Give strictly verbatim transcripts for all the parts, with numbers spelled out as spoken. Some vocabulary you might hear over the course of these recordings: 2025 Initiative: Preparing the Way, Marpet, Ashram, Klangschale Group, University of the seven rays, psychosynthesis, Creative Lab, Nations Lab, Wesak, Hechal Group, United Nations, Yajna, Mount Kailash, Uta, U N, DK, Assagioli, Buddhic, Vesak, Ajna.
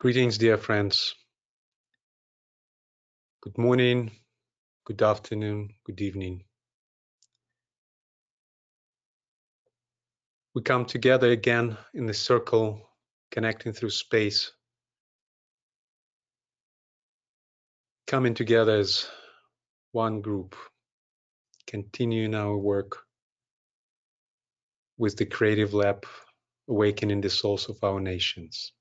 Greetings, dear friends. Good morning, good afternoon, good evening. We come together again in the circle, connecting through space. Coming together as one group, continuing our work with the Creative Lab, awakening the souls of our nations.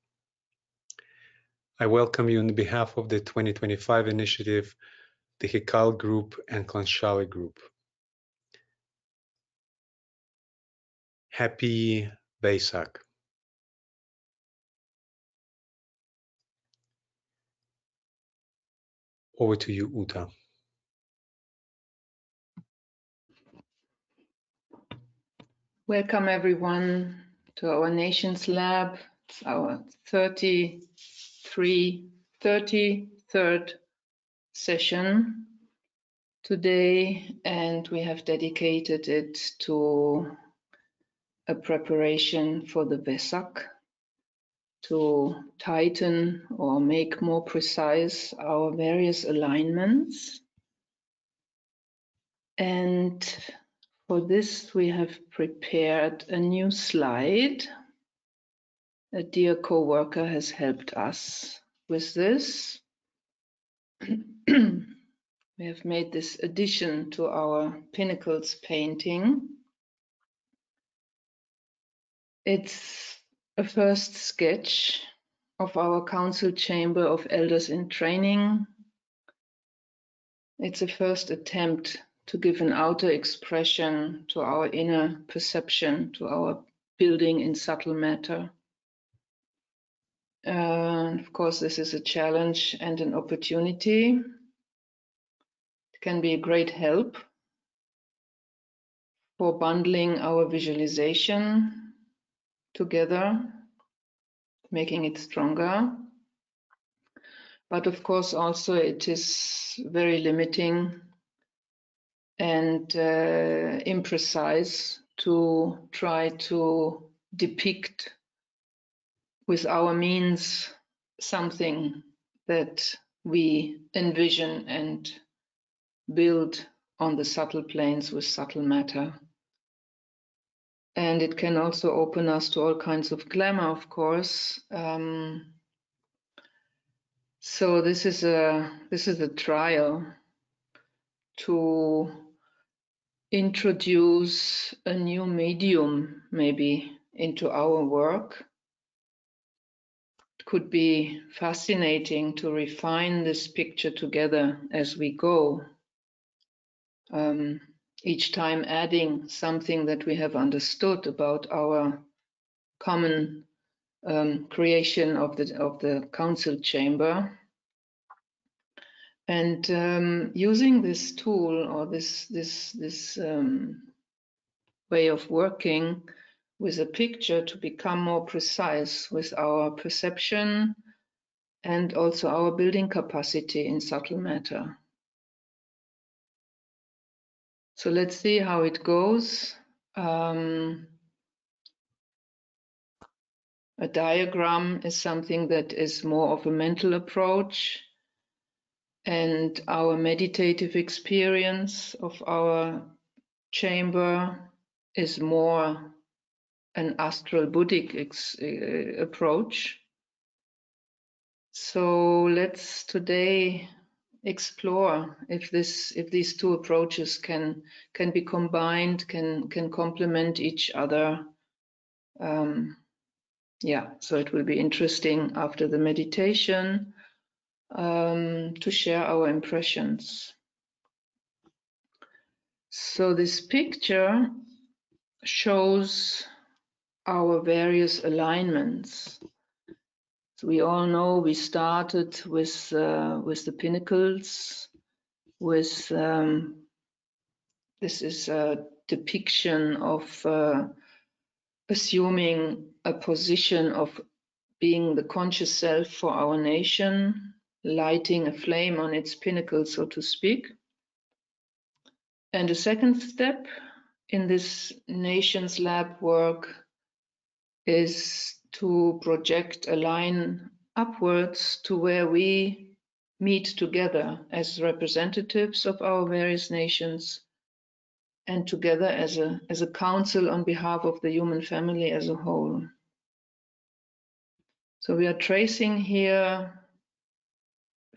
I welcome you on behalf of the twenty twenty-five Initiative, the Hechal Group and Klangschale Group. Happy Wesak. Over to you, Uta. Welcome everyone to our Nations Lab. It's our thirty-third session today, and we have dedicated it to a preparation for the Wesak, to tighten or make more precise our various alignments. And for this, we have prepared a new slide. A dear co-worker has helped us with this. We have made this addition to our Pinnacles painting. It's a first sketch of our Council Chamber of Elders in Training. It's a first attempt to give an outer expression to our inner perception, to our building in subtle matter. Uh, of course, this is a challenge and an opportunity. It can be a great help for bundling our visualization together, making it stronger. But of course, also it is very limiting and uh, imprecise to try to depict with our means something that we envision and build on the subtle planes with subtle matter. And it can also open us to all kinds of glamour, of course. Um, so this is a this is a trial to introduce a new medium, maybe, into our work. Could be fascinating to refine this picture together as we go, um, each time adding something that we have understood about our common um, creation of the of the council chamber, and um, using this tool or this this this um, way of working with a picture to become more precise with our perception and also our building capacity in subtle matter. So let's see how it goes. Um, a diagram is something that is more of a mental approach, and our meditative experience of our chamber is more an astral Buddhic ex uh, approach. So let's today explore if this if these two approaches can can be combined, can can complement each other. Um, yeah, so it will be interesting after the meditation um, to share our impressions. So this picture shows our various alignments. So we all know we started with uh, with the pinnacles, with um, this is a depiction of uh, assuming a position of being the conscious self for our nation, lighting a flame on its pinnacle, so to speak. And a second step in this Nations Lab work is to project a line upwards to where we meet together as representatives of our various nations and together as a, as a council on behalf of the human family as a whole. So we are tracing here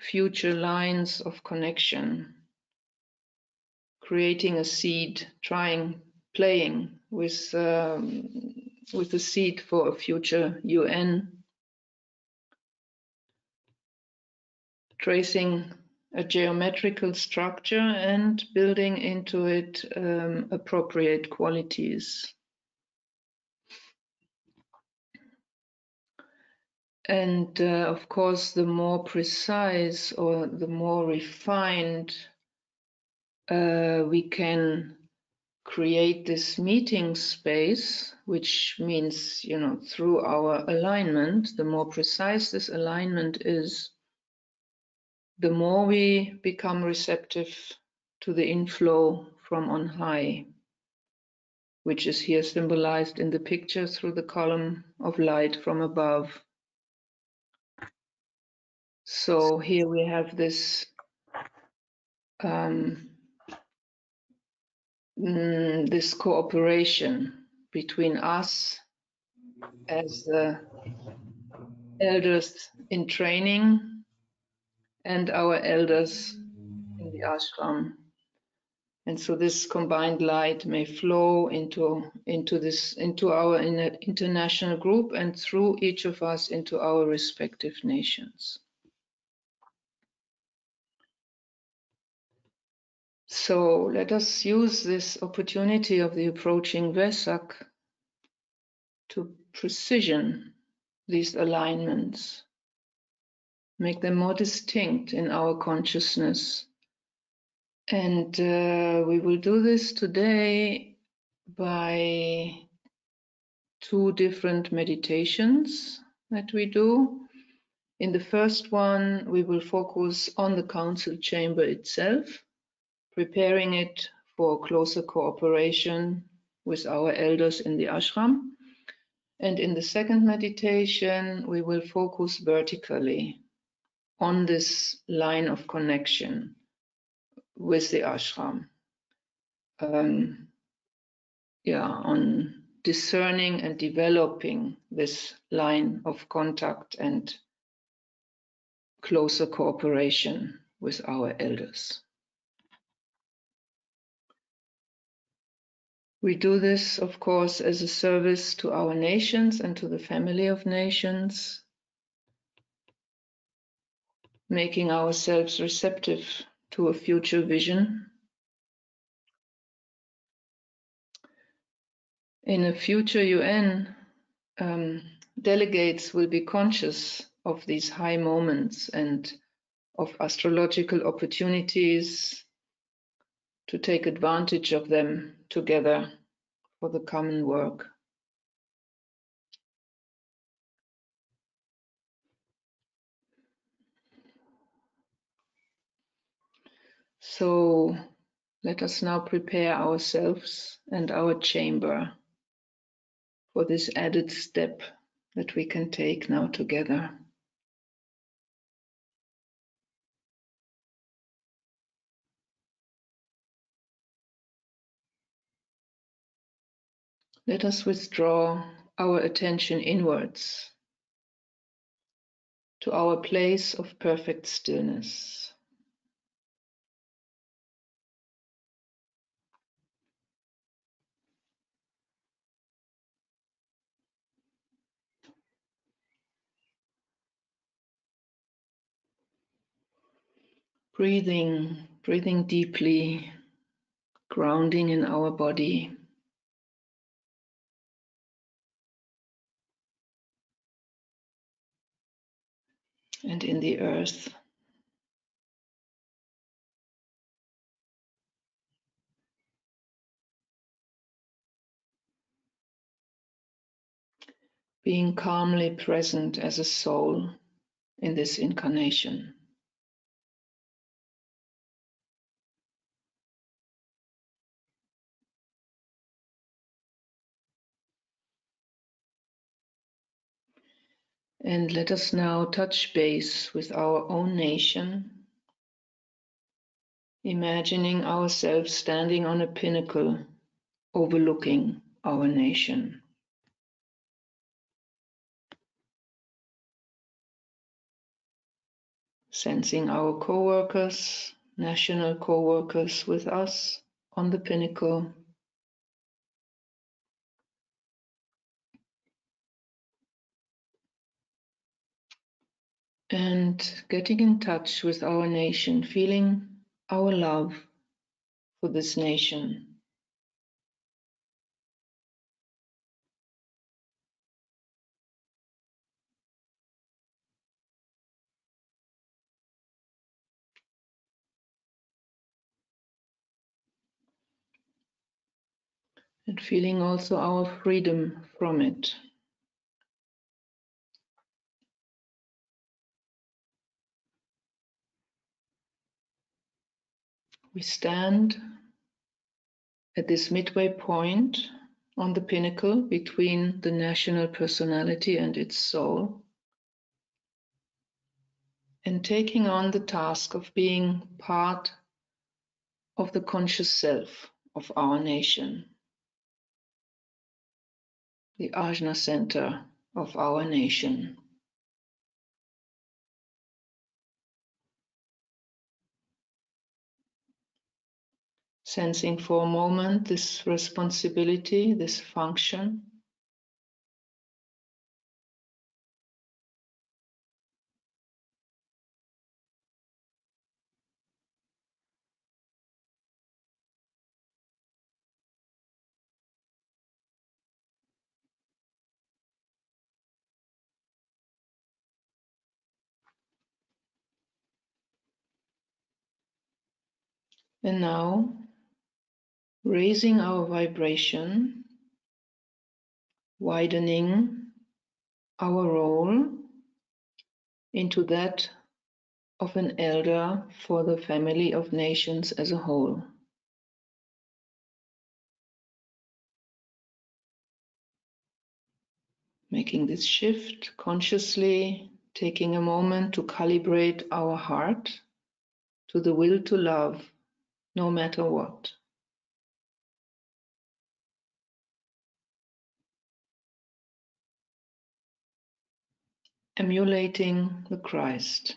future lines of connection, creating a seed, trying, playing with, um, with the seed for a future U N, tracing a geometrical structure and building into it um, appropriate qualities. And uh, of course, the more precise or the more refined uh, we can create this meeting space, which means, you know, through our alignment, the more precise this alignment is, the more we become receptive to the inflow from on high, which is here symbolized in the picture through the column of light from above. So here we have this um, mm, this cooperation between us as the elders in training and our elders in the ashram. And so this combined light may flow into into this into our international group and through each of us into our respective nations. So let us use this opportunity of the approaching Wesak to precision these alignments, make them more distinct in our consciousness. And uh, we will do this today by two different meditations that we do. In the first one, we will focus on the council chamber itself, preparing it for closer cooperation with our elders in the ashram. And in the second meditation, we will focus vertically on this line of connection with the ashram, um, yeah, on discerning and developing this line of contact and closer cooperation with our elders. We do this, of course, as a service to our nations and to the family of nations, making ourselves receptive to a future vision. In a future U N, um, delegates will be conscious of these high moments and of astrological opportunities to take advantage of them together for the common work. So let us now prepare ourselves and our chamber for this added step that we can take now together. Let us withdraw our attention inwards to our place of perfect stillness. Breathing, breathing deeply, grounding in our body. And in the earth. Being calmly present as a soul in this incarnation. And let us now touch base with our own nation, imagining ourselves standing on a pinnacle overlooking our nation. Sensing our co-workers, national co-workers with us on the pinnacle. And getting in touch with our nation, feeling our love for this nation. And feeling also our freedom from it. We stand at this midway point on the pinnacle between the national personality and its soul, and taking on the task of being part of the conscious self of our nation, the Ajna center of our nation. Sensing for a moment this responsibility, this function. And now, raising our vibration, widening our role into that of an elder for the family of nations as a whole. Making this shift consciously, taking a moment to calibrate our heart to the will to love, no matter what. Emulating the Christ.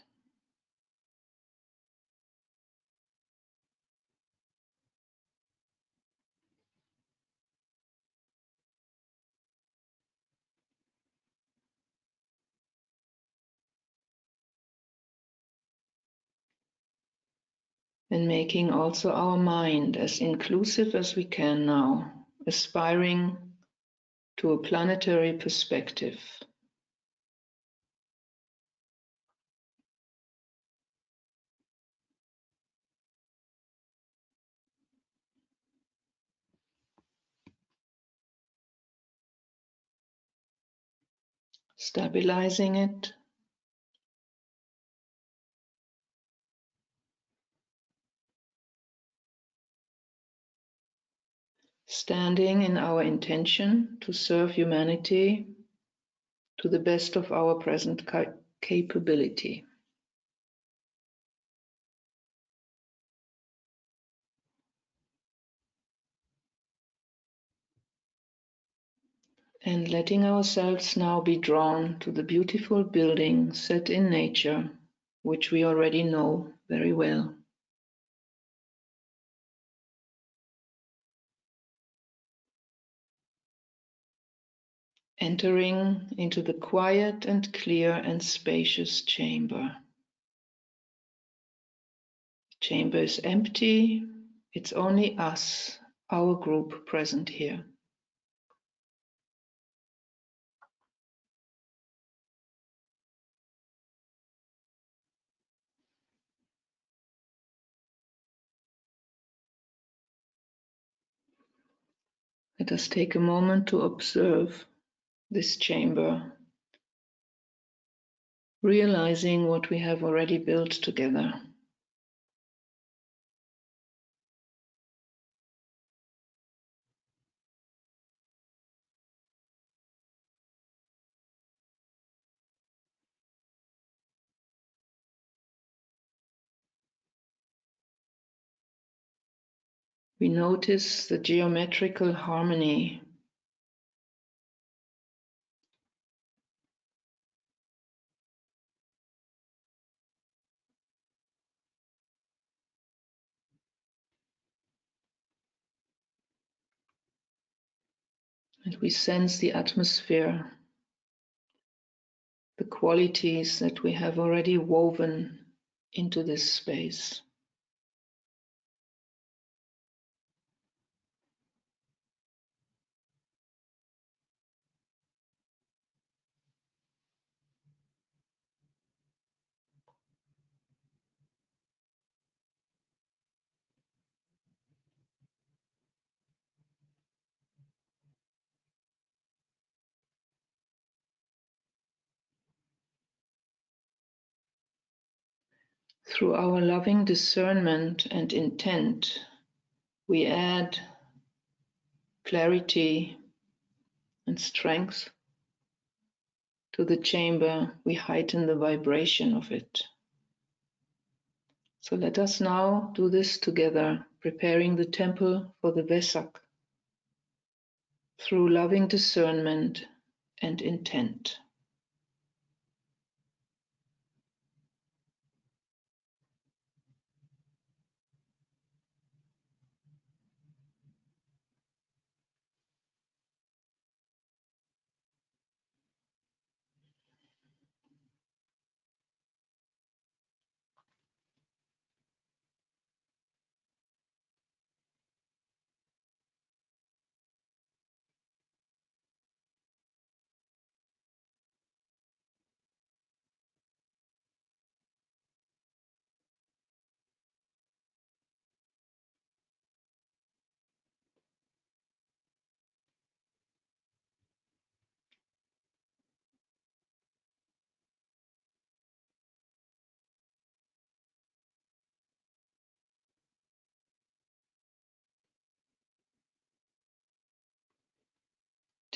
And making also our mind as inclusive as we can now, aspiring to a planetary perspective. Stabilizing it, standing in our intention to serve humanity to the best of our present ca- capability. And letting ourselves now be drawn to the beautiful building set in nature, which we already know very well. Entering into the quiet and clear and spacious chamber. The chamber is empty, it's only us, our group present here. Let us take a moment to observe this chamber, realizing what we have already built together. we notice the geometrical harmony. And we sense the atmosphere, the qualities that we have already woven into this space. Through our loving discernment and intent, we add clarity and strength to the chamber. We heighten the vibration of it. So let us now do this together, preparing the temple for the Wesak through loving discernment and intent.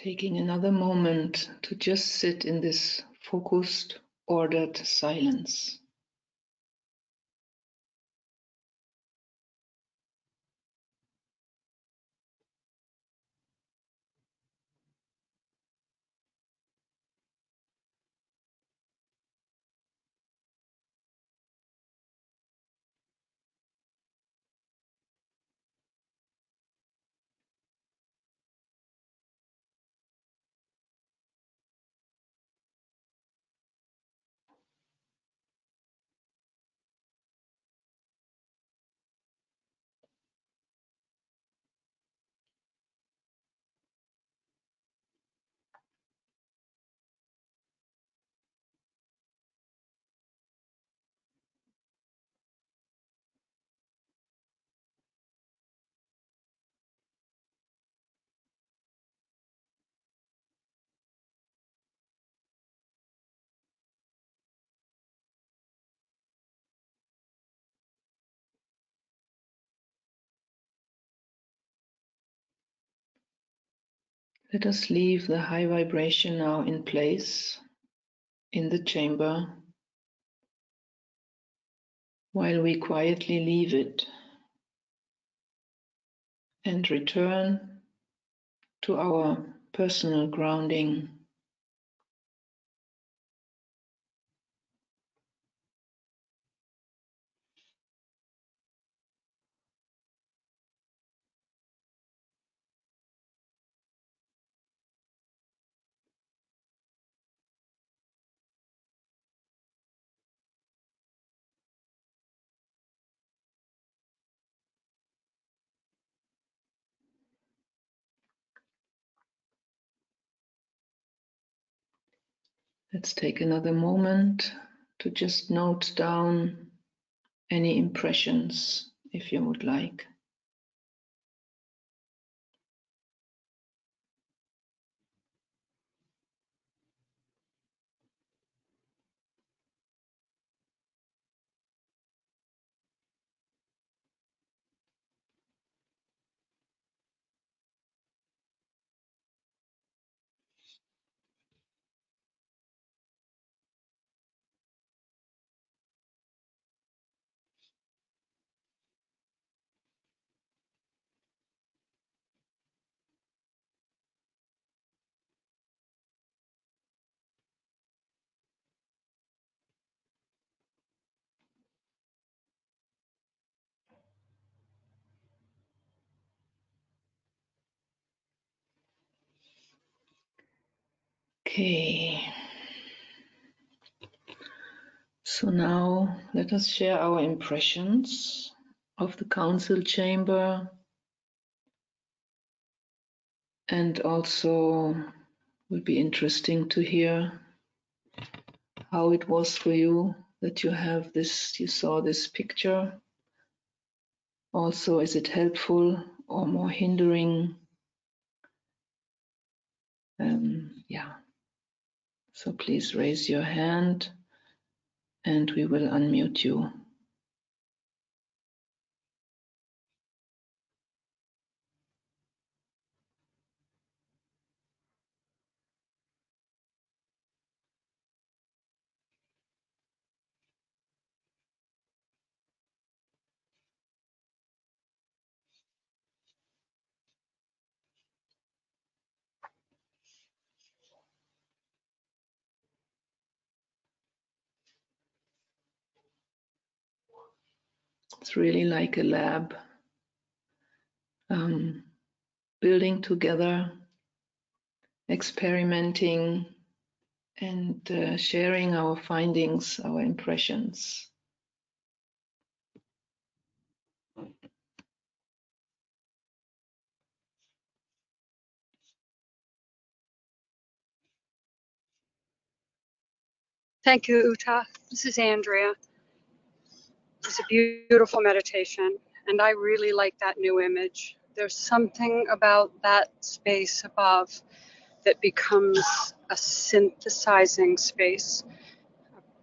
Taking another moment to just sit in this focused, ordered silence. Let us leave the high vibration now in place in the chamber while we quietly leave it and return to our personal grounding. Let's take another moment to just note down any impressions, if you would like. Okay, so now let us share our impressions of the council chamber and also will be interesting to hear how it was for you that you have this, you saw this picture. Also, is it helpful or more hindering? Um, yeah. So please raise your hand and we will unmute you. It's really like a lab, um, building together, experimenting, and uh, sharing our findings, our impressions. Thank you, Uta. This is Andrea. It's a beautiful meditation, and I really like that new image. There's something about that space above that becomes a synthesizing space,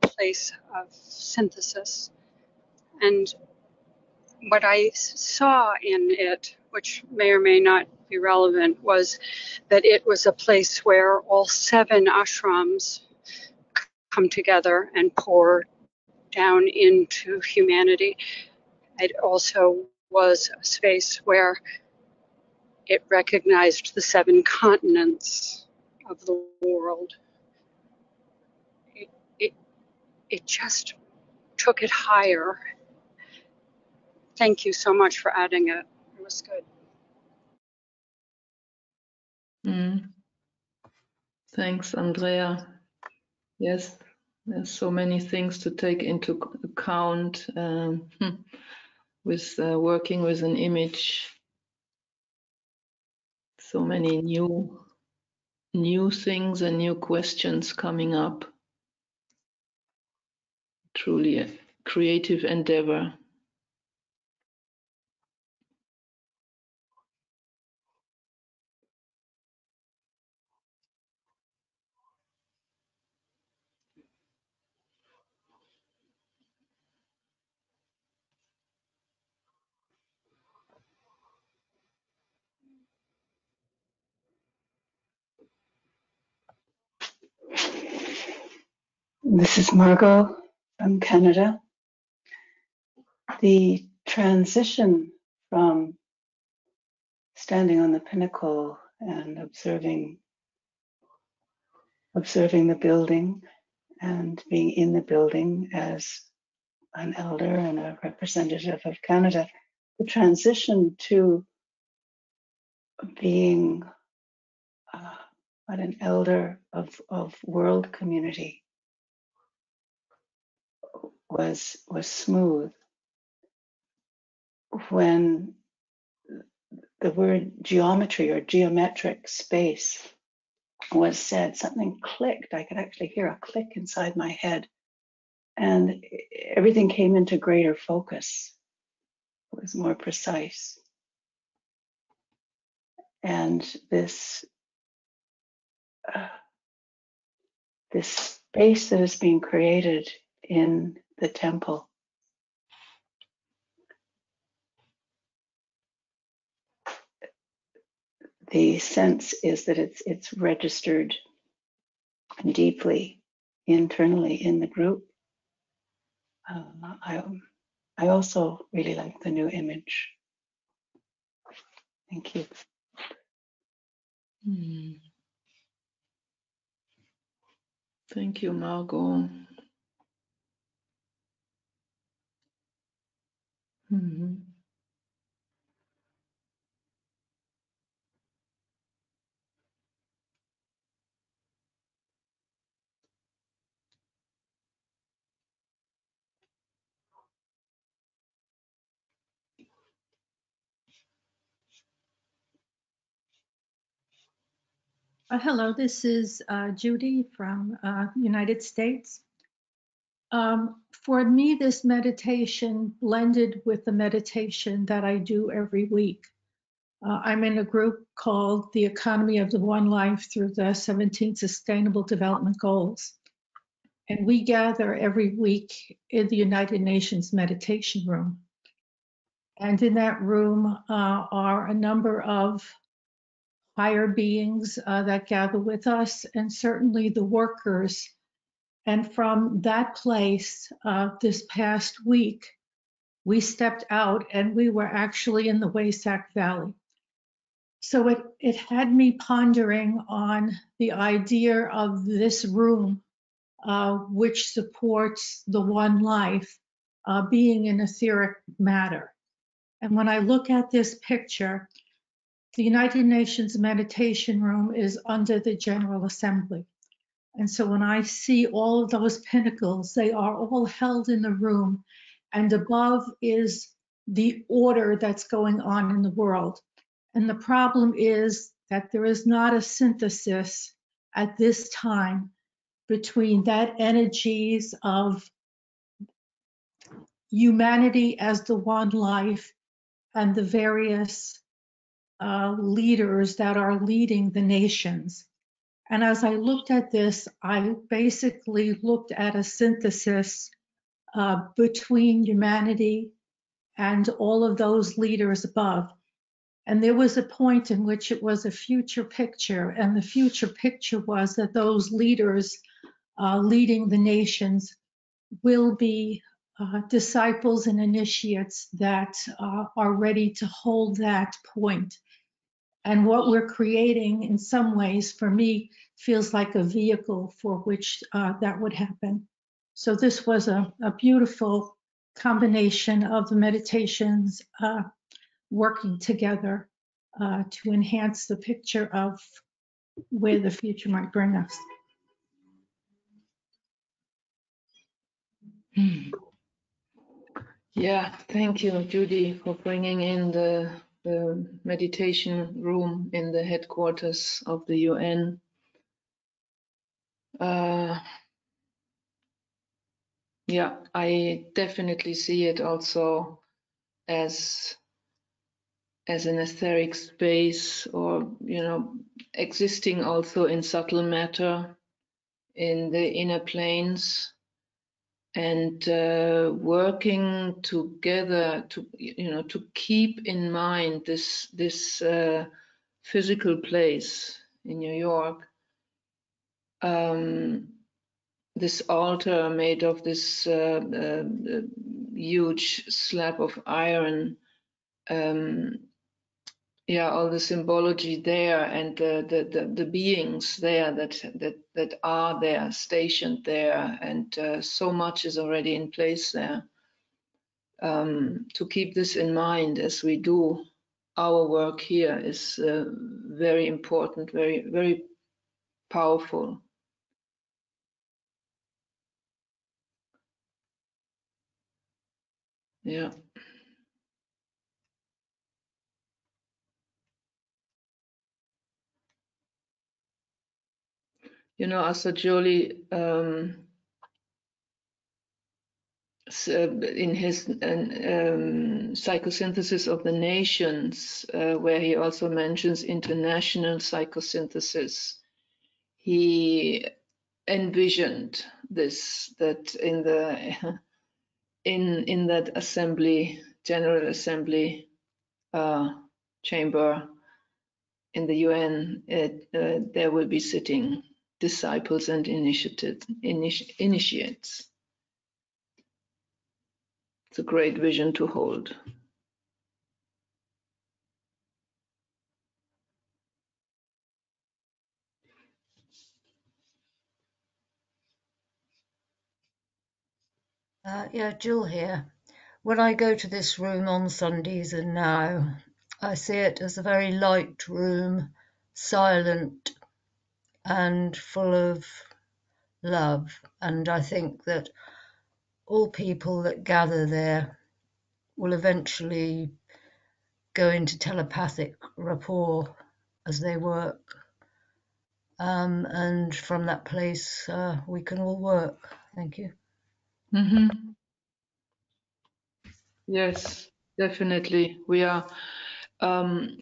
a place of synthesis. And what I saw in it, which may or may not be relevant, was that it was a place where all seven ashrams come together and pour down into humanity. It also was a space where it recognized the seven continents of the world. It, it, it just took it higher. Thank you so much for adding it. It was good. Mm. Thanks, Andrea. Yes. There's so many things to take into account um, with uh, working with an image. So many new, new things and new questions coming up. Truly a creative endeavor. This is Margot from Canada. The transition from standing on the pinnacle and observing, observing the building and being in the building as an elder and a representative of Canada, the transition to being uh, an elder of, of world community was was smooth. When the word geometry or geometric space was said, something clicked. I could actually hear a click inside my head, and everything came into greater focus. It was more precise. And this uh, this space that is being created in the temple . The sense is that it's it's registered deeply internally in the group. um, I, I also really like the new image. Thank you. mm. Thank you, Margot. Mm-hmm. Uh, hello, this is uh, Judy from uh, United States. Um, for me, this meditation blended with the meditation that I do every week. Uh, I'm in a group called The Economy of the One Life through the seventeen Sustainable Development Goals. And we gather every week in the United Nations meditation room. And in that room uh, are a number of higher beings uh, that gather with us, and certainly the workers. And from that place uh, this past week, we stepped out and we were actually in the Wesak Valley. So it, it had me pondering on the idea of this room, uh, which supports the one life uh, being an etheric matter. And when I look at this picture, the United Nations meditation room is under the General Assembly. And so when I see all of those pinnacles, they are all held in the room, and above is the order that's going on in the world. And the problem is that there is not a synthesis at this time between that energies of humanity as the one life and the various uh, leaders that are leading the nations. And as I looked at this, I basically looked at a synthesis uh, between humanity and all of those leaders above. And there was a point in which it was a future picture, and the future picture was that those leaders uh, leading the nations will be uh, disciples and initiates that uh, are ready to hold that point. And what we're creating in some ways, for me, feels like a vehicle for which uh, that would happen. So this was a, a beautiful combination of the meditations uh, working together uh, to enhance the picture of where the future might bring us. Yeah, thank you, Judy, for bringing in the the meditation room in the headquarters of the U N. Uh, yeah, I definitely see it also as, as an etheric space, or, you know, existing also in subtle matter, in the inner planes, and uh, working together to, you know, to keep in mind this, this uh, physical place in New York, um, this altar made of this uh, uh, huge slab of iron, um, yeah, all the symbology there, and the, the, the, the beings there that, that, that are there, stationed there, and uh, so much is already in place there. Um, to keep this in mind as we do our work here is uh, very important, very, very powerful. Yeah. You know, Assagioli, um, in his um, Psychosynthesis of the Nations, uh, where he also mentions international psychosynthesis, he envisioned this, that in the in in that assembly, General Assembly uh, chamber in the U N, it, uh, there will be sitting disciples and initiated, initi initiates. It's a great vision to hold. Uh, yeah, Jill here. When I go to this room on Sundays and now, I see it as a very light room, silent, and full of love. And I think that all people that gather there will eventually go into telepathic rapport as they work. um, and from that place uh, we can all work. Thank you. Mm-hmm. Yes, definitely. We are. Um,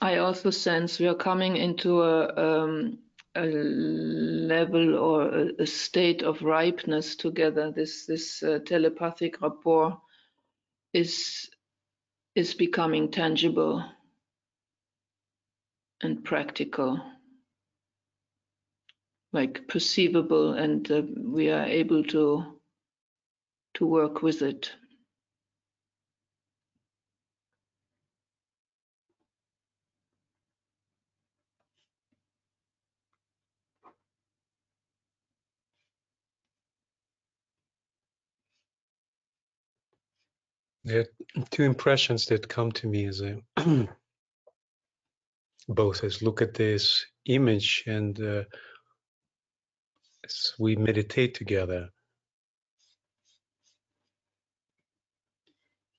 I also sense we are coming into a, um, a level or a, a state of ripeness together. This this uh, telepathic rapport is is becoming tangible and practical, like perceivable, and uh, we are able to to work with it. There are two impressions that come to me as I both as look at this image and uh, as we meditate together,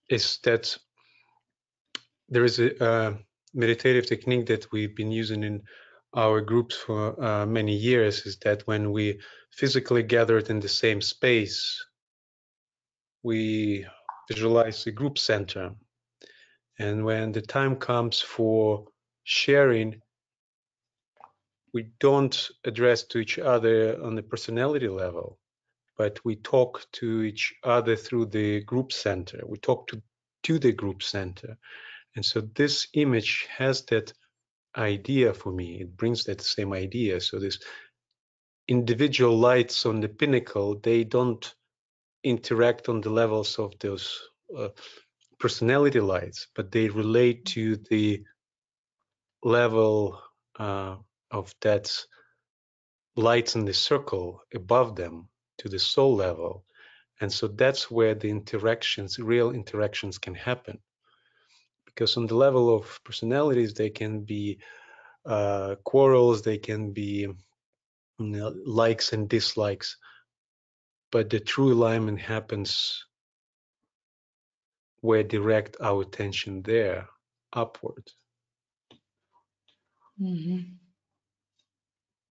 is that there is a uh, meditative technique that we've been using in our groups for uh, many years, is that when we physically gathered in the same space, we visualize the group center, and when the time comes for sharing, we don't address to each other on the personality level, but we talk to each other through the group center. We talk to, to the group center. And so this image has that idea for me. It brings that same idea. So this individual lights on the pinnacle, they don't interact on the levels of those uh, personality lights, but they relate to the level uh, of that lights in the circle above them, to the soul level. And so that's where the interactions, real interactions, can happen. Because on the level of personalities, they can be uh, quarrels, they can be, you know, likes and dislikes. But the true alignment happens where direct our attention there, upward. Mm-hmm.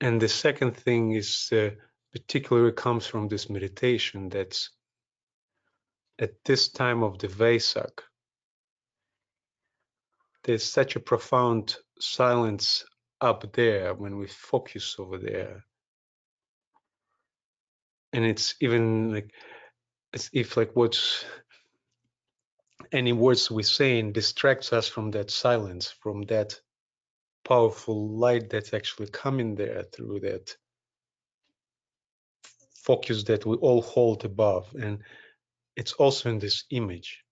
And the second thing is uh, particularly comes from this meditation, that's at this time of the Wesak, there's such a profound silence up there when we focus over there. And it's even like as if like what's any words we're saying distracts us from that silence, from that powerful light that's actually coming there through that focus that we all hold above. And it's also in this image.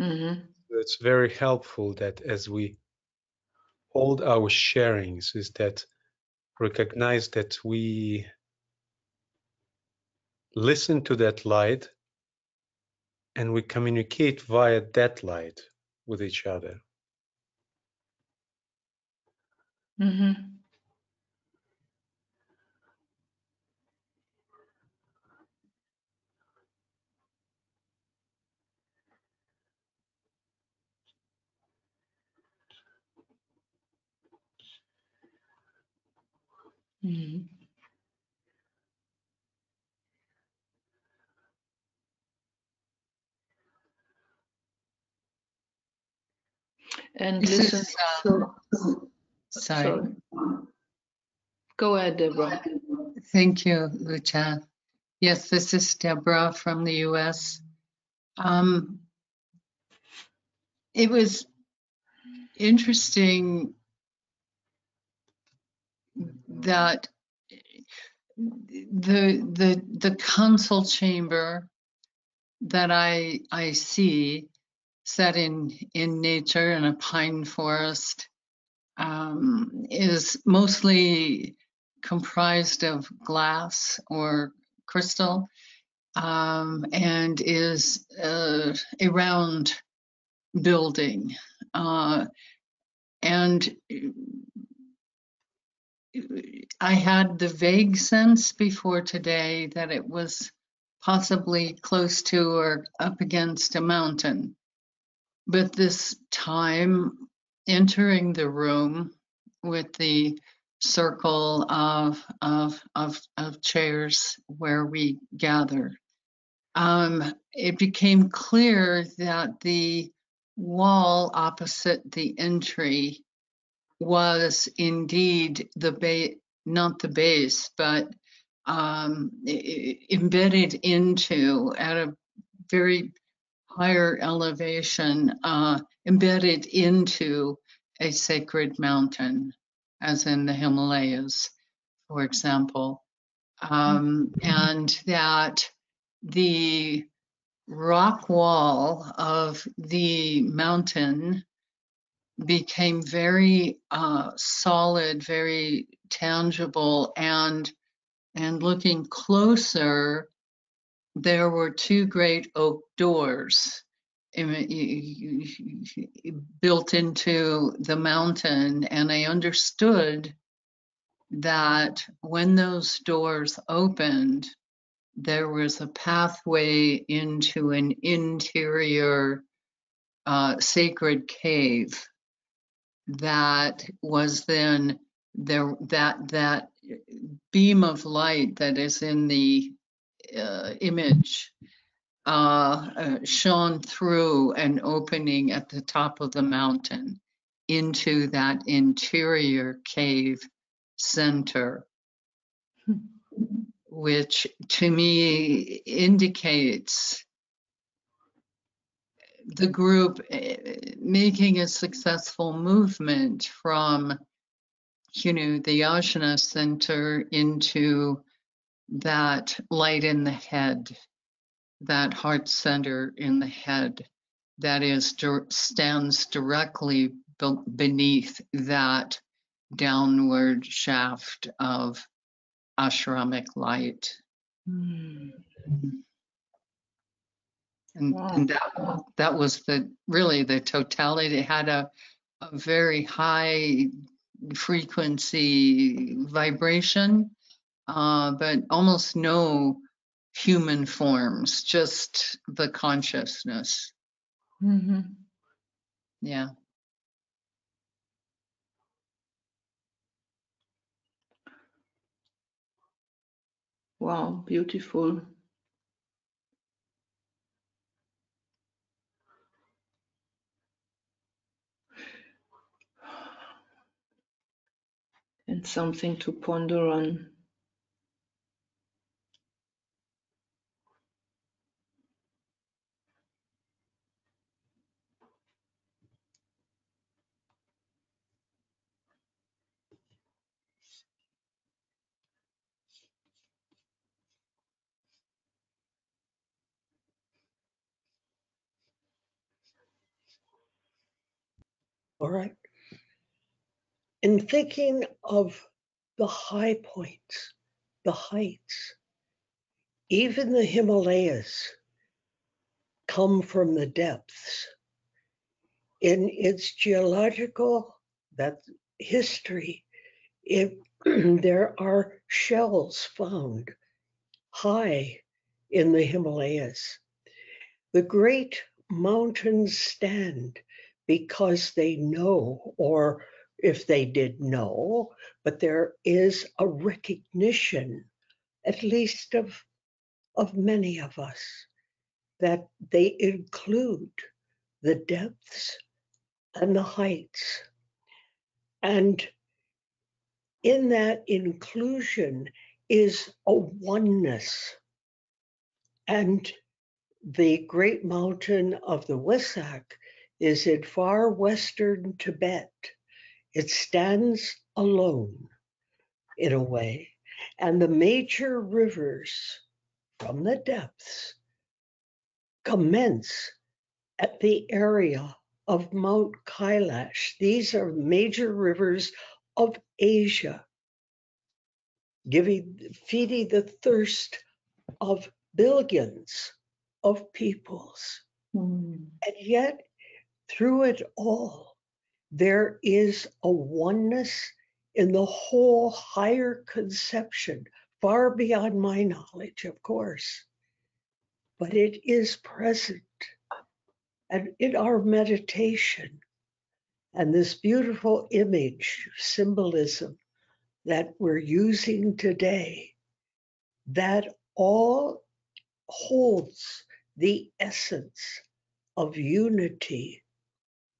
Mm-hmm. So it's very helpful that as we hold our sharings, is that recognize that we listen to that light, and we communicate via that light with each other. Mm-hmm. Mm-hmm. And this listen. Is, um, so, sorry. sorry. Go ahead, Deborah. Thank you, Uta. Yes, this is Deborah from the U S. Um, it was interesting that the the the council chamber that I I see, set in in nature in a pine forest, um, is mostly comprised of glass or crystal, um, and is uh, a round building, uh, and I had the vague sense before today that it was possibly close to or up against a mountain. But this time entering the room with the circle of, of, of, of chairs where we gather. Um, it became clear that the wall opposite the entry was indeed the base, not the base, but um, embedded into, at a very higher elevation, uh, embedded into a sacred mountain, as in the Himalayas, for example. Um, mm-hmm. And that the rock wall of the mountain became very uh, solid, very tangible, and and looking closer, there were two great oak doors built into the mountain, and I understood that when those doors opened, there was a pathway into an interior uh, sacred cave that was then there. That that beam of light that is in the uh, image uh, uh, shone through an opening at the top of the mountain into that interior cave center. Which to me indicates the group making a successful movement from, you know, the Yajna center into that light in the head, that heart center in the head that is stands directly beneath that downward shaft of ashramic light. Mm. And, wow. and that, that was the really the totality. It had a, a very high frequency vibration, uh, but almost no human forms, just the consciousness. Mm-hmm. Yeah. Wow, beautiful. And something to ponder on. All right. And thinking of the high points, the heights, even the Himalayas come from the depths. In its geological that history, it, there are shells found high in the Himalayas. The great mountains stand because they know, or if they did know, but there is a recognition, at least of, of many of us, that they include the depths and the heights. And in that inclusion is a oneness. And the great mountain of the Wesak is in far western Tibet. It stands alone in a way, and the major rivers from the depths commence at the area of Mount Kailash. These are major rivers of Asia, giving, feeding the thirst of billions of peoples, mm. and yet through it all, there is a oneness in the whole higher conception, far beyond my knowledge, of course, but it is present and in our meditation. And this beautiful image, symbolism that we're using today, that all holds the essence of unity,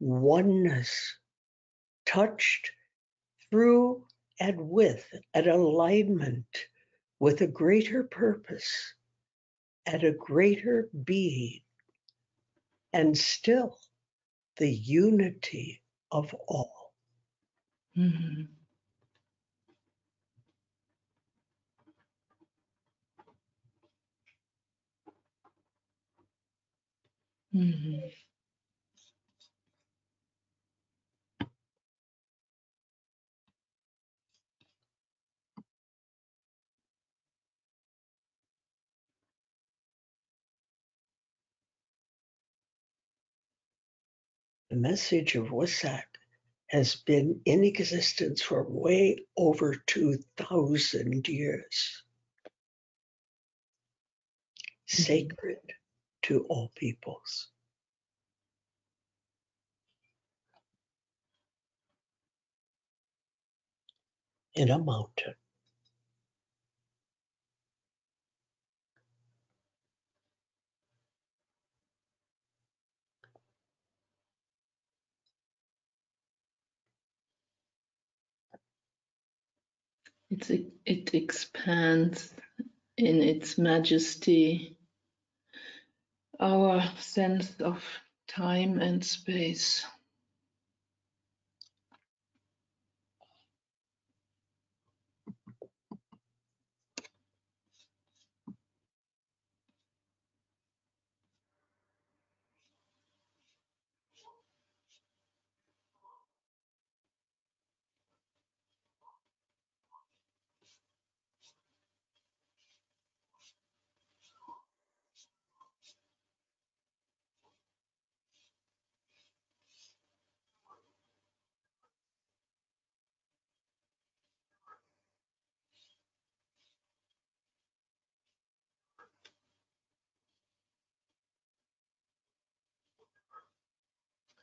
oneness, touched through and with an alignment with a greater purpose and a greater being, and still the unity of all. Mm-hmm. Mm-hmm. The message of Wesak has been in existence for way over two thousand years. Mm-hmm. Sacred to all peoples. In a mountain. It's, it expands in its majesty our sense of time and space.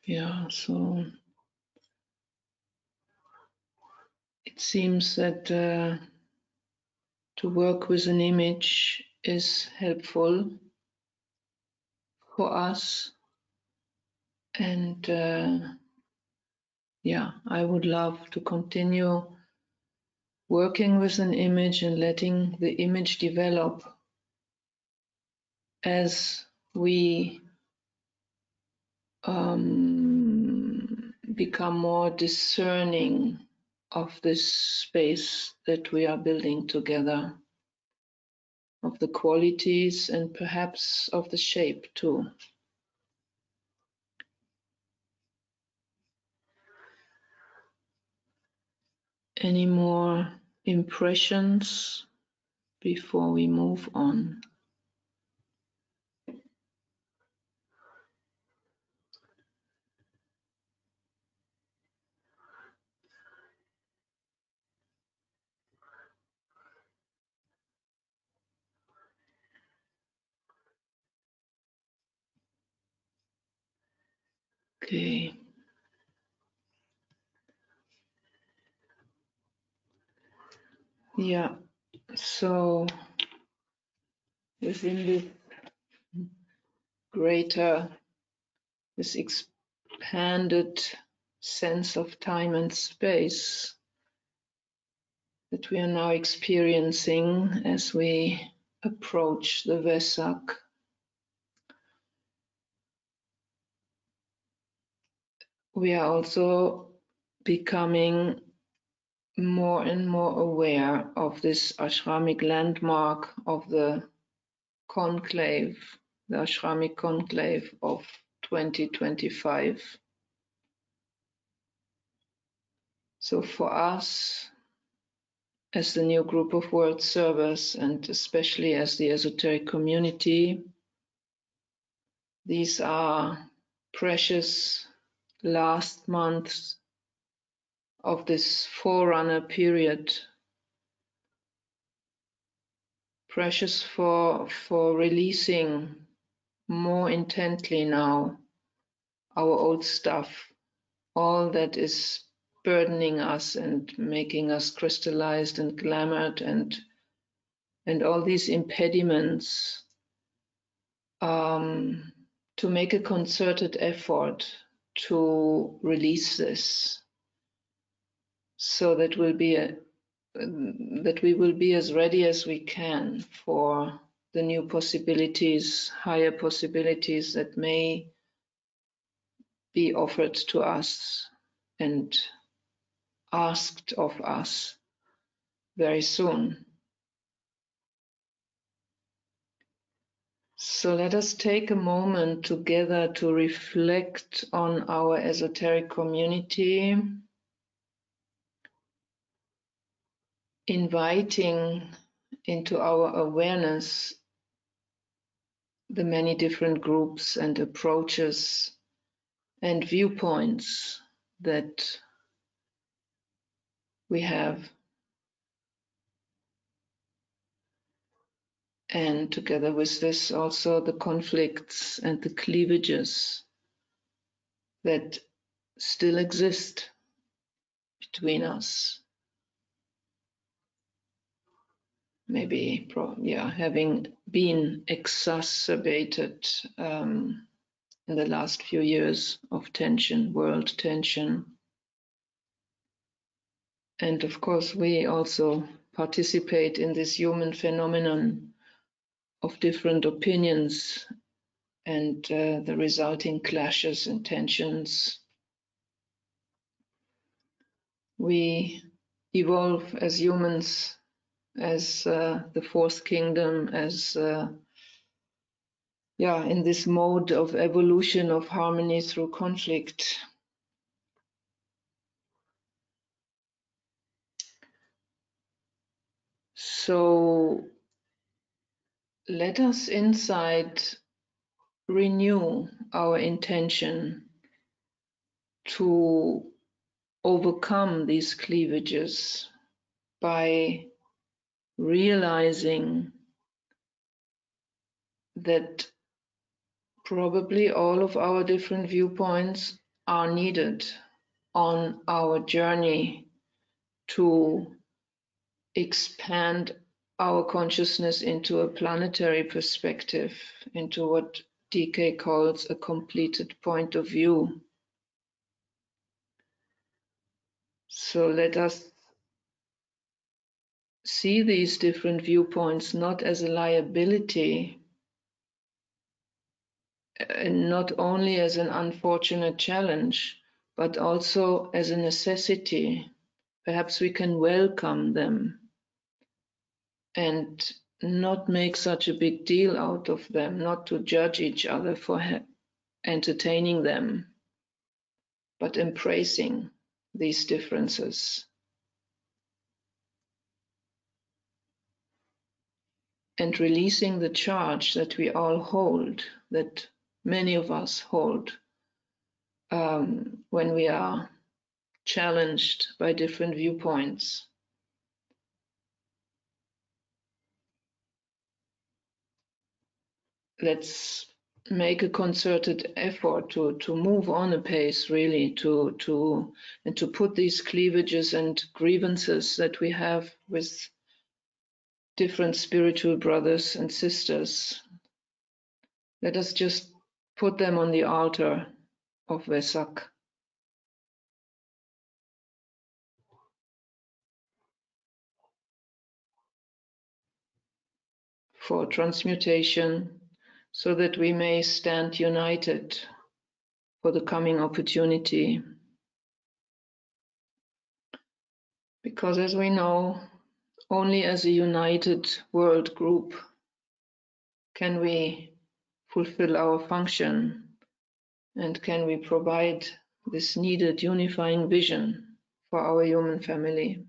Yeah, so it seems that uh, to work with an image is helpful for us. And uh, yeah, I would love to continue working with an image and letting the image develop as we Um, become more discerning of this space that we are building together, of the qualities and perhaps of the shape too. Any more impressions before we move on? Okay. Yeah, so within this greater, this expanded sense of time and space that we are now experiencing as we approach the Wesak, we are also becoming more and more aware of this ashramic landmark of the conclave, the ashramic conclave of twenty twenty-five. So for us, as the new group of world servers, and especially as the esoteric community, these are precious last months of this forerunner period, precious for for releasing more intently now our old stuff, all that is burdening us and making us crystallized and glamored, and and all these impediments, um, to make a concerted effort to release this, so that we'll be a, that we will be as ready as we can for the new possibilities, higher possibilities that may be offered to us and asked of us very soon. So let us take a moment together to reflect on our esoteric community, inviting into our awareness the many different groups and approaches and viewpoints that we have. And together with this, also the conflicts and the cleavages that still exist between us. Maybe, yeah, having been exacerbated um, in the last few years of tension, world tension. And of course, we also participate in this human phenomenon of different opinions and uh, the resulting clashes and tensions. We evolve as humans, as uh, the fourth kingdom, as uh, yeah, in this mode of evolution of harmony through conflict. So let us inside renew our intention to overcome these cleavages by realizing that probably all of our different viewpoints are needed on our journey to expand our consciousness into a planetary perspective, into what D K calls a completed point of view. So let us see these different viewpoints not as a liability, and not only as an unfortunate challenge, but also as a necessity. Perhaps we can welcome them and not make such a big deal out of them, not to judge each other for entertaining them, but embracing these differences. And releasing the charge that we all hold, that many of us hold, um, when we are challenged by different viewpoints. Let's make a concerted effort to, to move on a pace, really, to, to, and to put these cleavages and grievances that we have with different spiritual brothers and sisters, let us just put them on the altar of Wesak. For transmutation, so that we may stand united for the coming opportunity. Because as we know, only as a united world group can we fulfill our function and can we provide this needed unifying vision for our human family.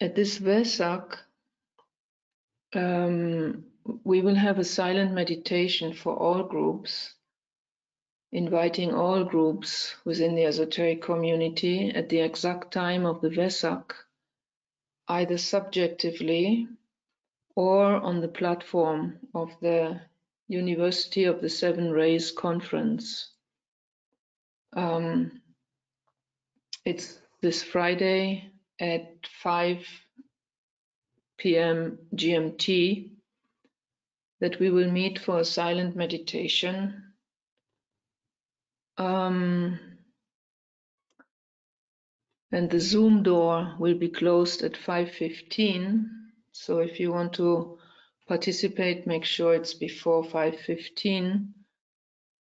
At this Wesak, um, we will have a silent meditation for all groups, inviting all groups within the esoteric community at the exact time of the Wesak, either subjectively or on the platform of the University of the Seven Rays conference Um, it's this Friday at five p m G M T that we will meet for a silent meditation. Um, and the Zoom door will be closed at five fifteen. So if you want to participate, make sure it's before five fifteen.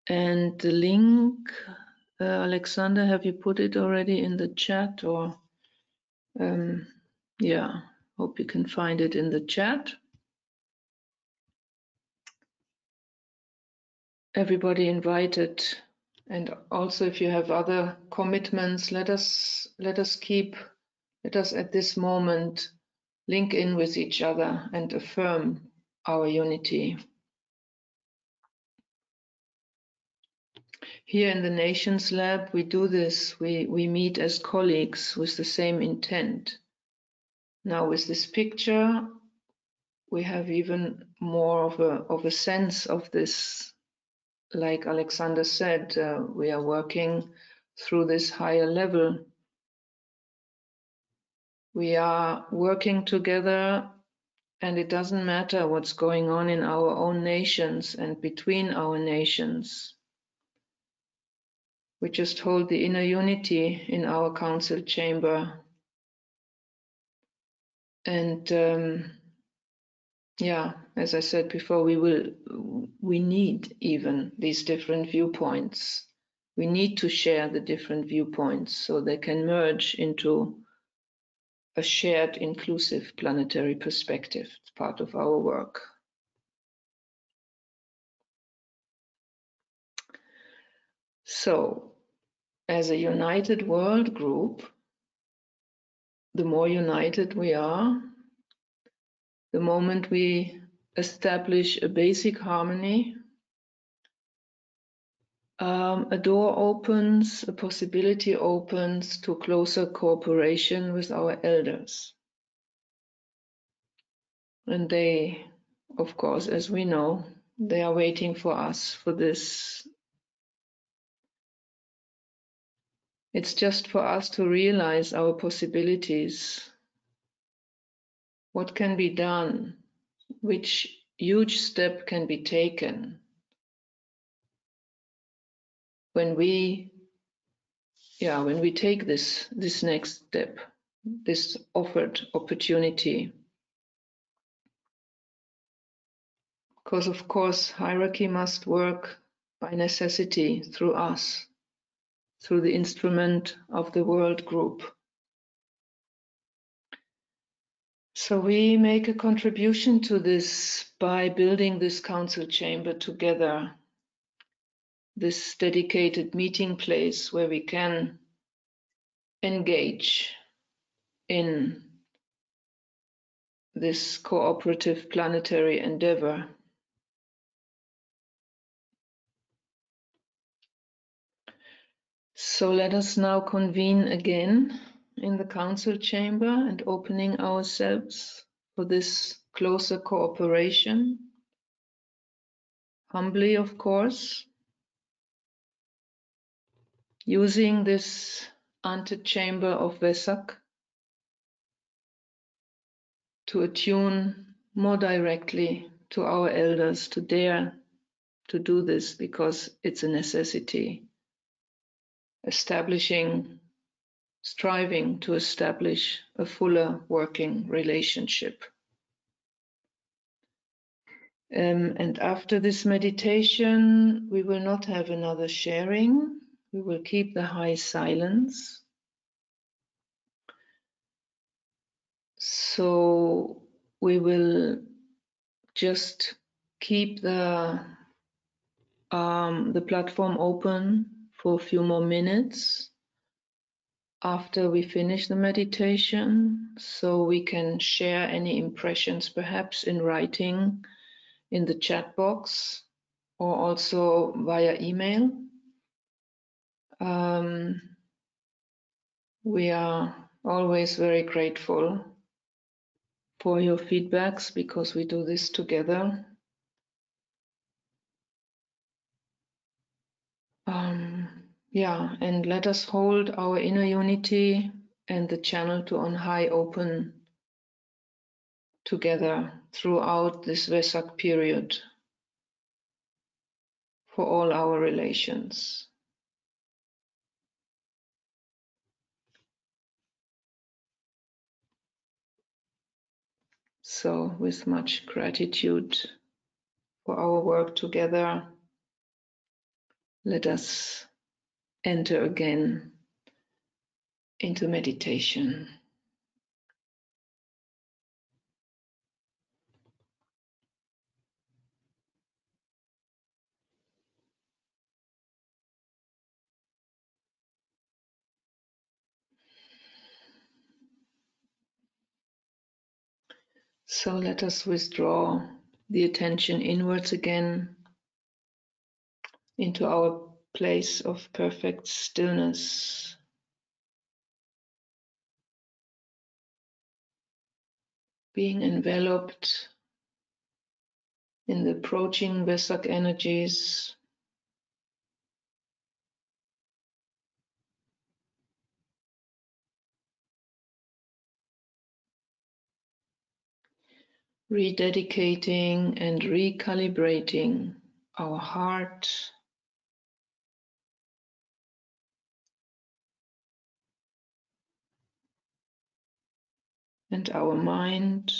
And the link, uh, Alexander, have you put it already in the chat? Or um, yeah, hope you can find it in the chat. Everybody invited. And also, if you have other commitments, let us let us keep, let us at this moment link in with each other and affirm our unity. Here in the Nations Lab, we do this. We, we meet as colleagues with the same intent. Now, with this picture, we have even more of a, of a sense of this. Like Alexander said, uh, we are working through this higher level. We are working together, and it doesn't matter what's going on in our own nations and between our nations. We just hold the inner unity in our council chamber. And um, yeah, as I said before, we will, we need even these different viewpoints. We need to share the different viewpoints so they can merge into a shared, inclusive planetary perspective. It's part of our work. So, as a united world group, the more united we are, the moment we establish a basic harmony, um, a door opens, a possibility opens to closer cooperation with our elders. And they, of course, as we know, they are waiting for us for this. It's just for us to realize our possibilities. What can be done? Which huge step can be taken when we, yeah, when we take this, this next step, this offered opportunity? Because, of course, hierarchy must work by necessity through us, through the instrument of the world group. So we make a contribution to this by building this council chamber together, this dedicated meeting place where we can engage in this cooperative planetary endeavor. So let us now convene again in the council chamber and opening ourselves for this closer cooperation, humbly, of course, using this antechamber of Wesak to attune more directly to our elders, to dare to do this because it's a necessity, establishing striving to establish a fuller working relationship. Um, and after this meditation, we will not have another sharing. We will keep the high silence. So we will just keep the, um, the platform open for a few more minutes after we finish the meditation, so we can share any impressions, perhaps in writing in the chat box or also via email. Um, we are always very grateful for your feedbacks because we do this together. Um, Yeah, and let us hold our inner unity and the channel to on high open together throughout this Vesak period for all our relations. So with much gratitude for our work together, let us enter again into meditation. So let us withdraw the attention inwards again into our place of perfect stillness. Being enveloped in the approaching Vesak energies, rededicating and recalibrating our heart, and our mind,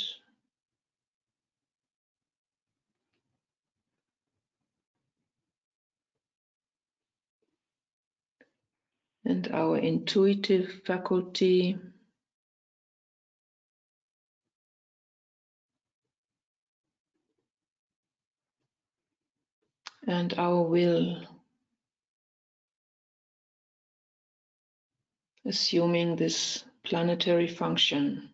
and our intuitive faculty, and our will, assuming this planetary function.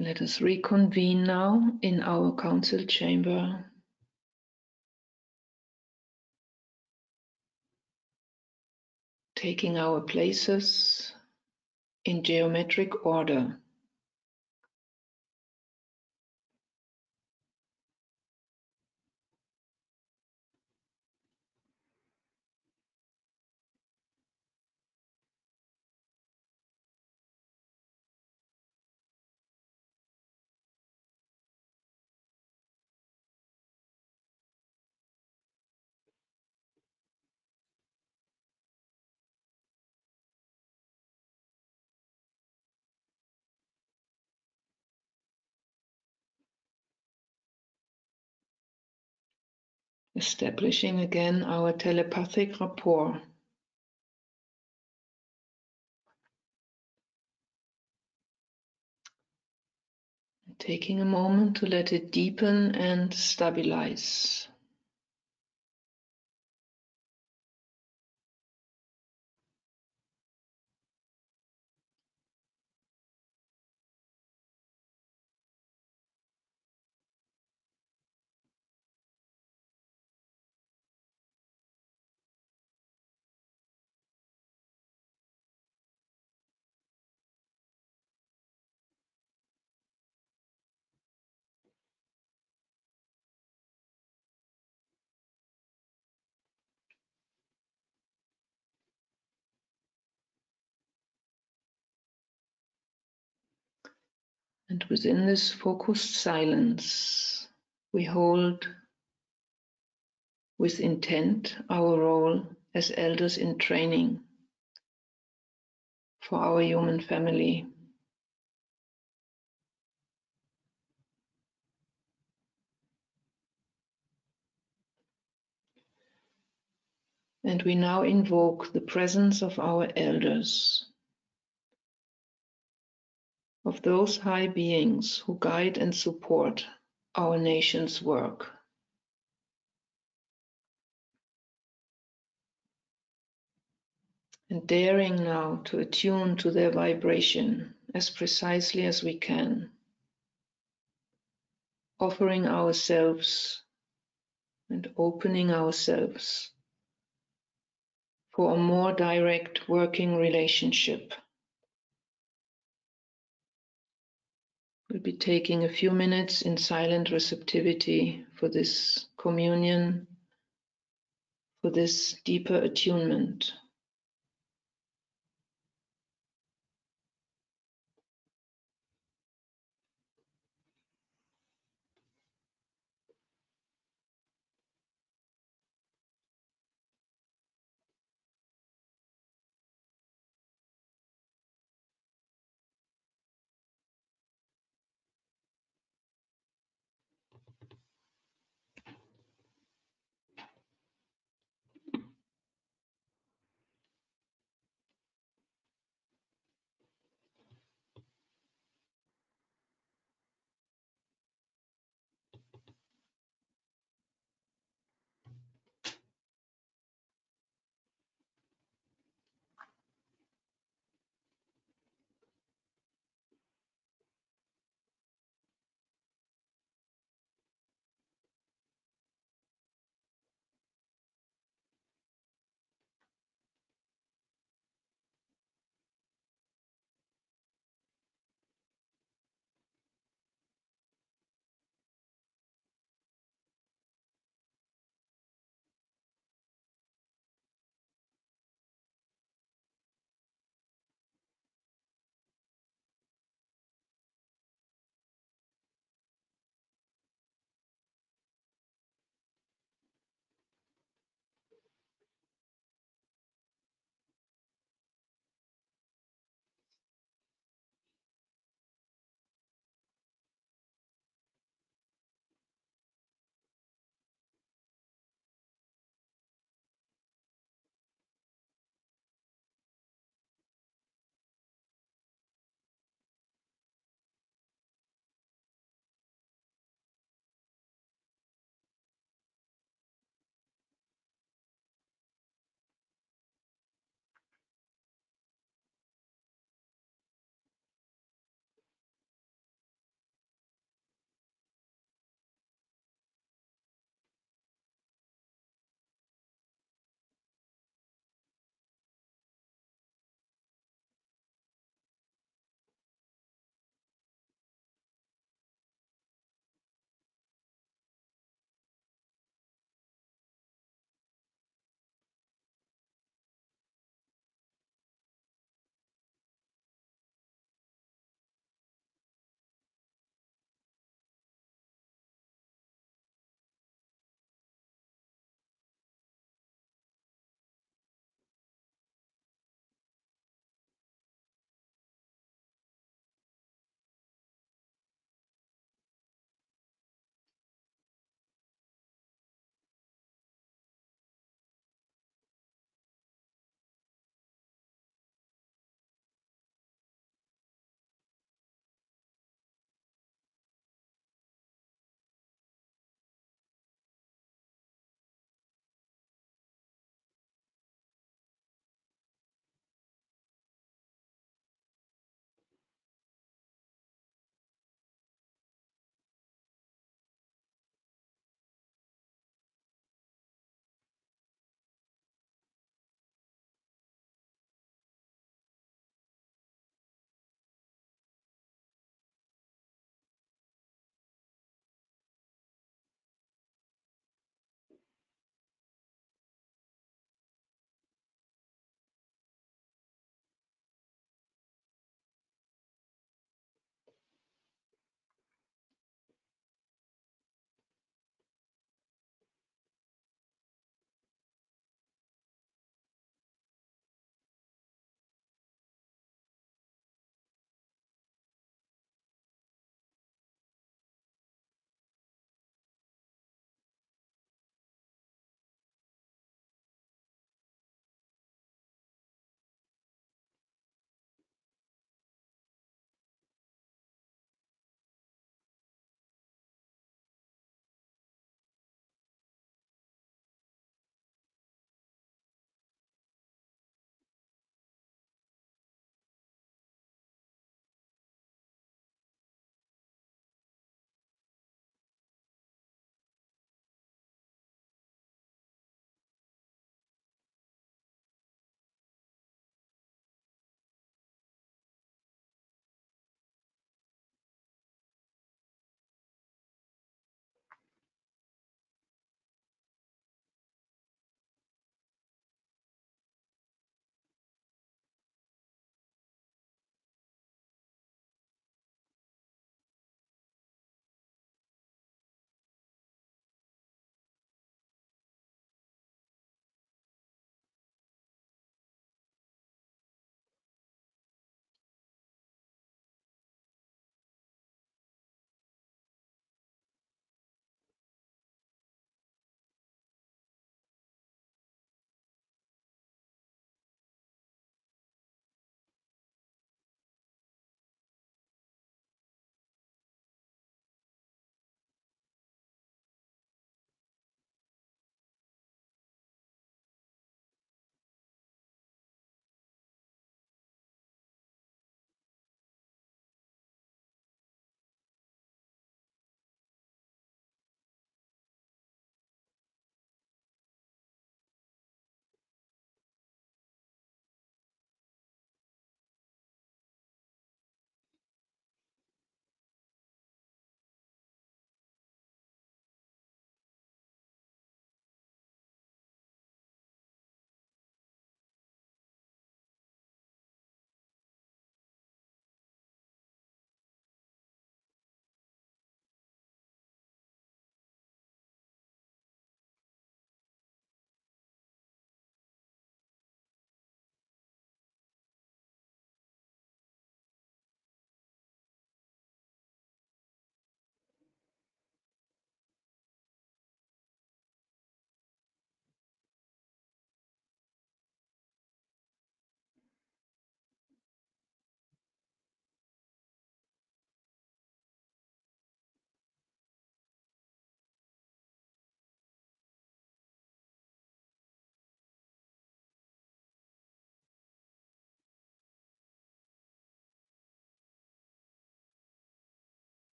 Let us reconvene now in our council chamber. Taking our places in geometric order. Establishing again our telepathic rapport. Taking a moment to let it deepen and stabilize. And within this focused silence, we hold with intent our role as elders in training for our human family. And we now invoke the presence of our elders, of those high beings who guide and support our nation's work. And daring now to attune to their vibration as precisely as we can, offering ourselves and opening ourselves for a more direct working relationship. We'll be taking a few minutes in silent receptivity for this communion, for this deeper attunement.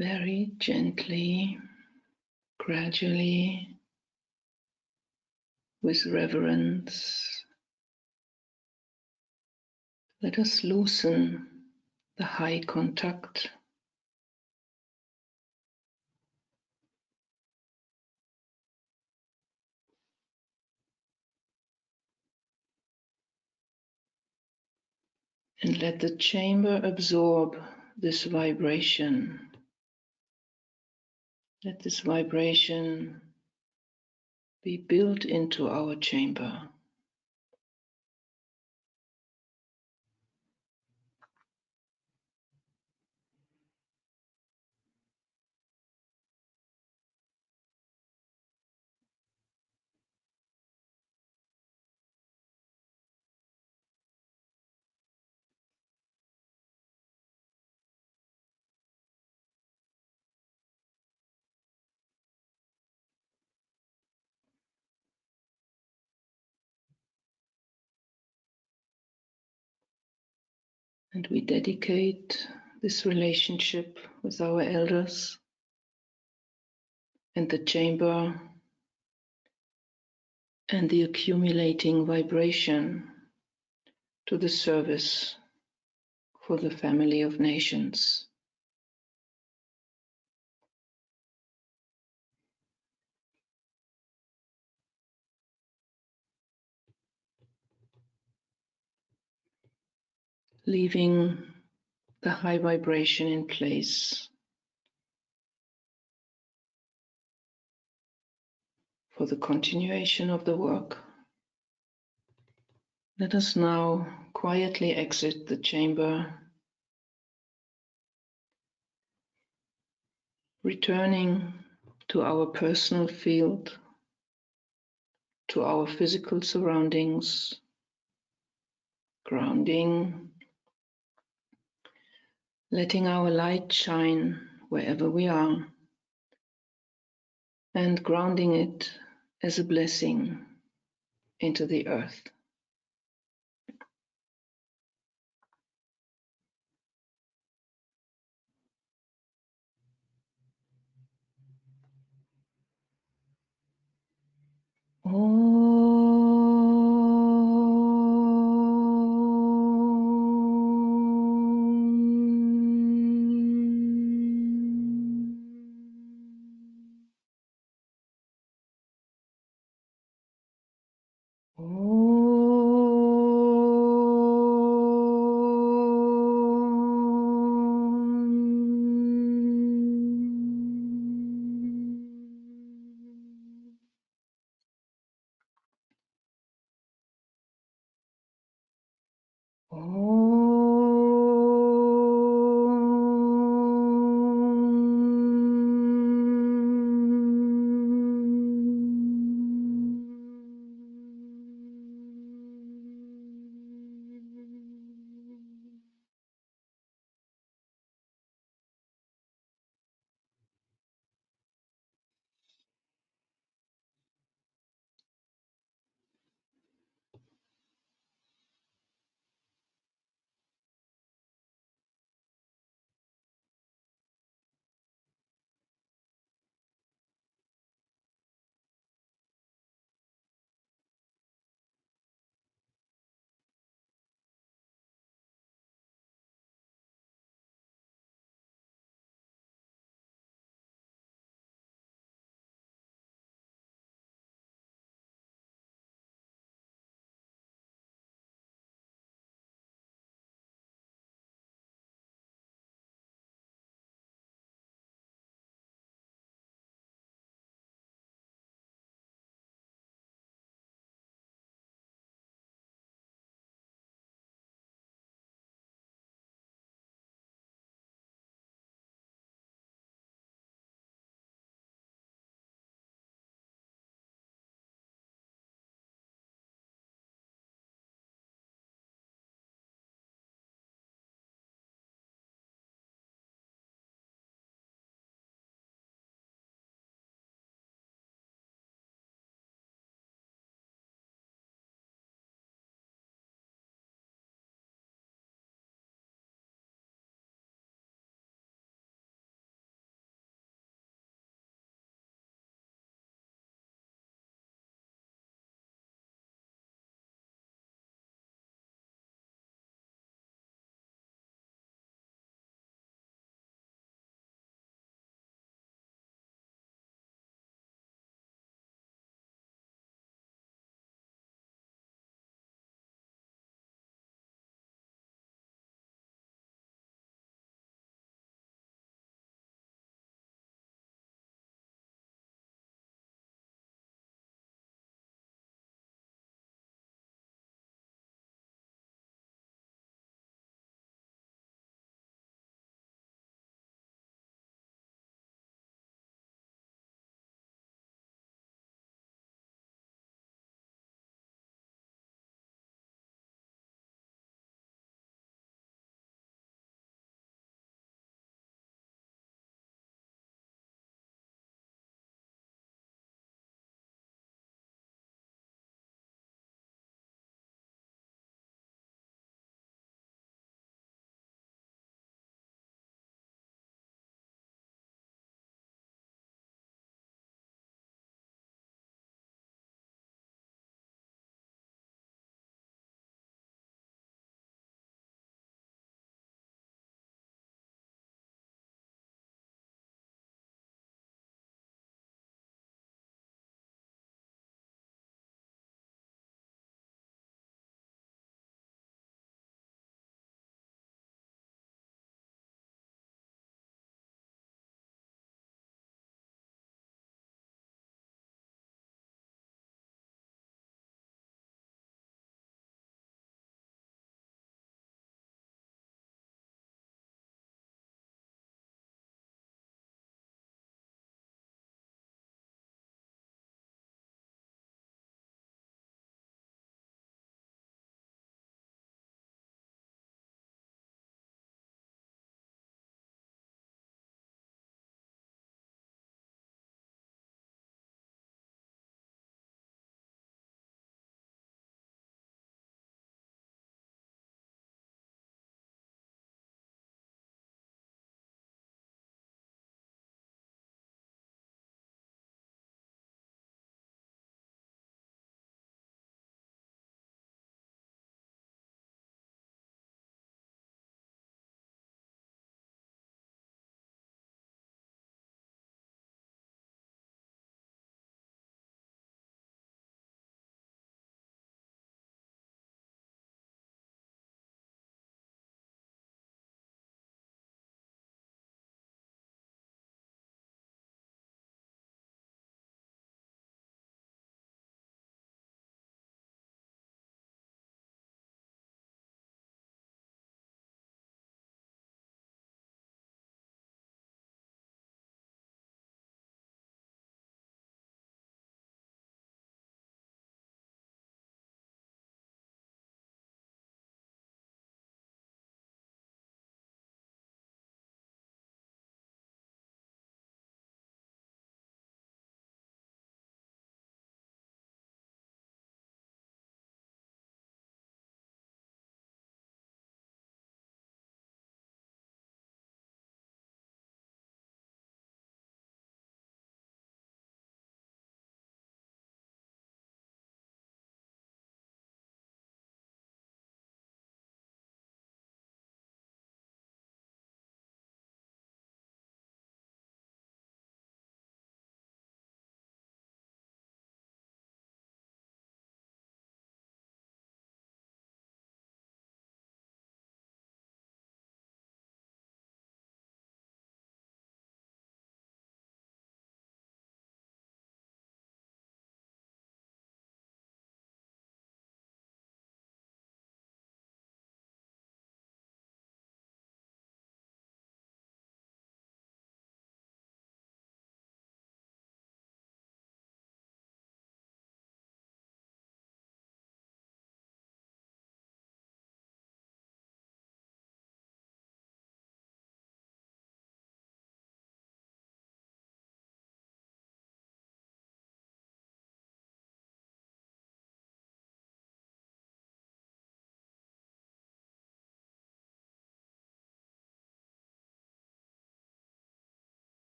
very gently, gradually, with reverence. Let us loosen the high contact. And let the chamber absorb this vibration. Let this vibration be built into our chamber. And we dedicate this relationship with our elders and the chamber and the accumulating vibration to the service for the family of nations. Leaving the high vibration in place for the continuation of the work. Let us now quietly exit the chamber, returning to our personal field, to our physical surroundings, grounding, letting our light shine wherever we are, and grounding it as a blessing into the earth. Oh. Oh.